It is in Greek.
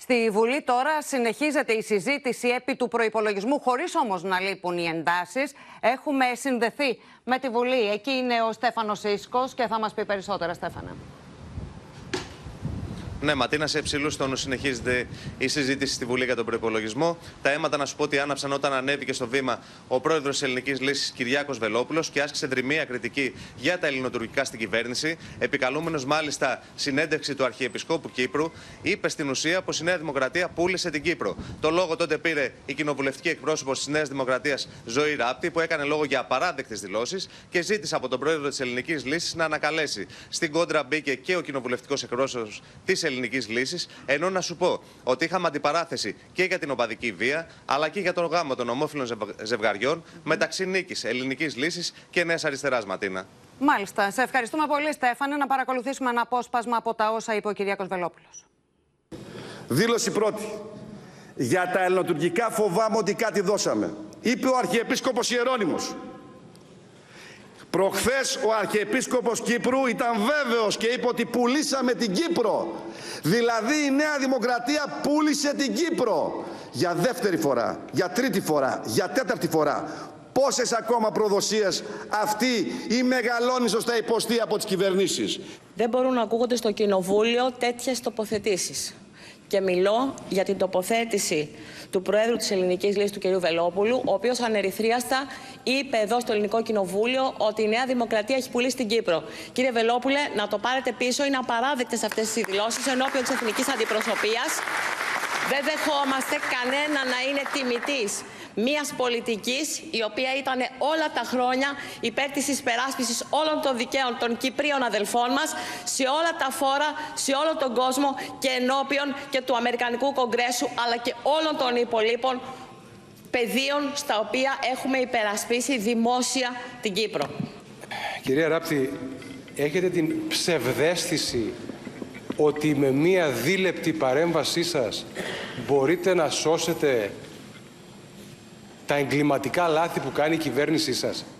Στη Βουλή τώρα συνεχίζεται η συζήτηση επί του προϋπολογισμού, χωρίς όμως να λείπουν οι εντάσεις. Έχουμε συνδεθεί με τη Βουλή. Εκεί είναι ο Στέφανος Σίσκος και θα μας πει περισσότερα. Στέφανα. Ναι, Ματίνα, σε υψηλούς τόνους συνεχίζεται η συζήτηση στη Βουλή για τον προϋπολογισμό. Τα αίματα, να σου πω, ότι άναψαν όταν ανέβηκε στο βήμα ο πρόεδρος της Ελληνικής Λύσης, Κυριάκος Βελόπουλος, και άσκησε δρυμία κριτική για τα ελληνοτουρκικά στην κυβέρνηση. Επικαλούμενος μάλιστα συνέντευξη του Αρχιεπισκόπου Κύπρου, είπε στην ουσία πως η Νέα Δημοκρατία πούλησε την Κύπρο. Το λόγο τότε πήρε η κοινοβουλευτική εκπρόσωπος της Νέας Δημοκρατίας, Ζωή Ράπτη, που έκανε λόγο για απαράδεκτες δηλώσεις και ζήτησε από τον πρόεδρο της Ελληνικής Λύσης να ανακαλέσει. Στην κόντρα μπήκε και ο κοινοβουλευτικός εκπρόσωπος της Ελληνικής Λύσης, ενώ να σου πω ότι είχαμε αντιπαράθεση και για την οπαδική βία, αλλά και για τον γάμο των ομόφυλων ζευγαριών μεταξύ Νίκης, Ελληνικής Λύσης και Νέας Αριστεράς, Ματίνα. Μάλιστα. Σε ευχαριστούμε πολύ, Στέφανε. Να παρακολουθήσουμε ένα απόσπασμα από τα όσα είπε ο Κυριάκος Βελόπουλος. Δήλωση πρώτη. Για τα ελληνοτουρκικά φοβάμαι ότι κάτι δώσαμε. Είπε ο Αρχιεπίσκοπος Ιερώνυμος. Προχθές ο Αρχιεπίσκοπος Κύπρου ήταν βέβαιος και είπε ότι πουλήσαμε την Κύπρο. Δηλαδή η Νέα Δημοκρατία πούλησε την Κύπρο. Για δεύτερη φορά, για τρίτη φορά, για τέταρτη φορά. Πόσες ακόμα προδοσίες αυτή η μεγαλόνισος θα υποστεί από τις κυβερνήσεις. Δεν μπορούν να ακούγονται στο Κοινοβούλιο τέτοιες τοποθετήσεις. Και μιλώ για την τοποθέτηση του Προέδρου της Ελληνικής Λύσης, του κ. Βελόπουλου, ο οποίος ανερυθρίαστα είπε εδώ στο Ελληνικό Κοινοβούλιο ότι η Νέα Δημοκρατία έχει πουλήσει την Κύπρο. Κύριε Βελόπουλε, να το πάρετε πίσω. Είναι απαράδεκτες αυτές τις δηλώσεις ενώπιον της Εθνικής Αντιπροσωπείας. Δεν δεχόμαστε κανένα να είναι τιμητής μιας πολιτικής η οποία ήταν όλα τα χρόνια υπέρ της υπεράσπισης όλων των δικαίων των Κυπρίων αδελφών μας σε όλα τα φόρα, σε όλο τον κόσμο και ενώπιον και του Αμερικανικού Κογκρέσου, αλλά και όλων των υπολείπων πεδίων στα οποία έχουμε υπερασπίσει δημόσια την Κύπρο. Κυρία Ράπτη, έχετε την ψευδαίσθηση ότι με μία δίλεπτη παρέμβασή σας μπορείτε να σώσετε τα εγκληματικά λάθη που κάνει η κυβέρνησή σας.